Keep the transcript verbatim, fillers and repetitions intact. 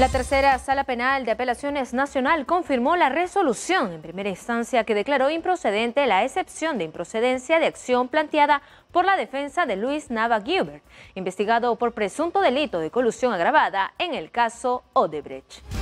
La tercera sala penal de apelaciones nacional confirmó la resolución en primera instancia que declaró improcedente la excepción de improcedencia de acción planteada por la defensa de Luis Nava Gilbert, investigado por presunto delito de colusión agravada en el caso Odebrecht.